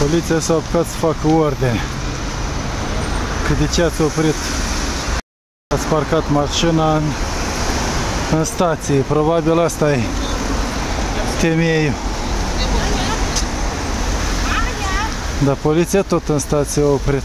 Poliția s-a apucat să facă ordine. Că de ce ați oprit? Ați parcat mașina în stație. Probabil asta e temeiul. Dar poliția tot în stație a oprit.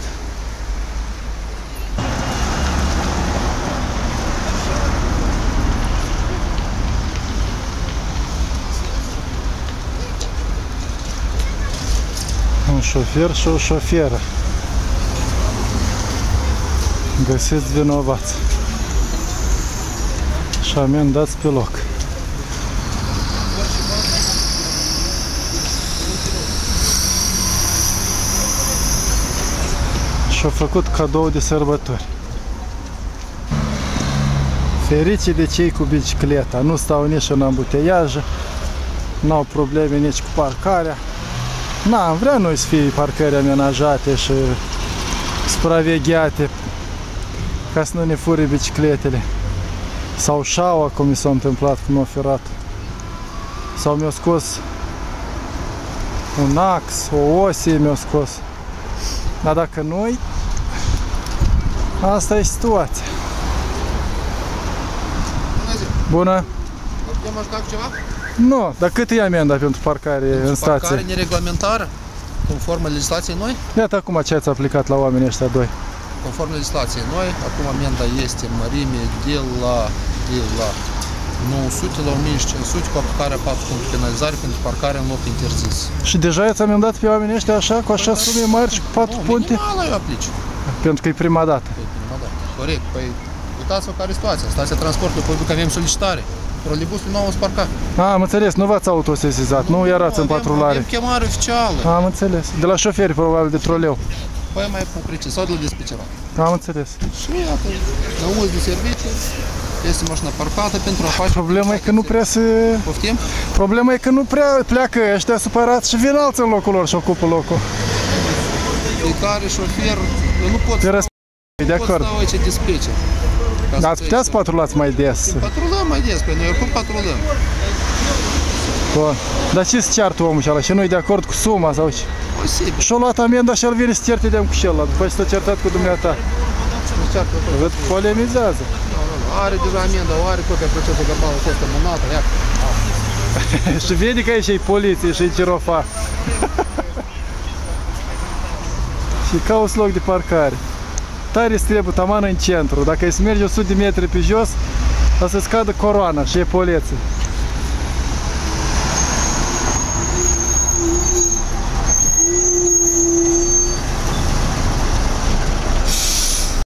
Un șofer și o șoferă. Găsiți vinovați. Și amendați pe loc. Și-au făcut cadou de sărbători. Ferice de cei cu bicicleta. Nu stau nici în ambuteiajă. N-au probleme nici cu parcarea. N-am vrea noi să fie parcări amenajate și supravegheate ca să nu ne fure bicicletele. Sau șaua, cum mi s-a întâmplat, cum m-a furat. Sau mi-a scos un ax, o osie mi-a scos. Dar dacă nu-i, asta e situația. Bună zi! Bună! Putem ajuta cu ceva? Nu, dar cât e amenda pentru parcare în stație? Pentru parcare nereglementară, conform legislației noi? Iată acum ce ați aplicat la oamenii ăștia doi. Conform legislației noi, acum amenda este în mărime de la 900 la 1500 cu aplicarea 4 puncte penalizare pentru parcare în loc interzis. Și deja i-ați amendat pe oamenii ăștia așa, cu așa sume mari și cu 4 puncte? Minimală eu aplic. Pentru că e prima dată. E prima dată, corect. Păi, uitați-vă care e situația. Stația transportului public avem solicitare. Troleibusul nu au parcat. Am înțeles, nu v-ați autosesizat, nu erați în patrulare. Avem chemare oficială. Am înțeles. De la șoferi, probabil, de troleu. Păi mai puprice, sau de la dispecerat. Am înțeles. Și iată, la uz de serviciu, este mașina parcată pentru a face... Problema e că nu prea se... Poftim? Problema e că nu prea pleacă ăștia supărați și vin alții în locul lor și ocupă locul. Fiecare șofer, eu nu pot stau aici dispecerat. Dar ați putea să patrulați mai des? Patrulăm mai des, păi noi oricum patrulăm. Bun. Dar ce se ceartă omul ăla? Și nu-i de acord cu suma sau ce? Posibil. Și-a luat amenda și el vine să certe de-am cu și ăla, după ce s-a certat cu dumneata. Văd, polemizează. Are deja amenda, o are copia procesului verbal, a fost amânată, ia. Și vede că aici e poliție și e cirofa. Și cauți loc de parcare. Tare îți trebuie, taman în centru. Dacă îi mergi 100 de metri pe jos, o să-ți cadă coroana și e poliție.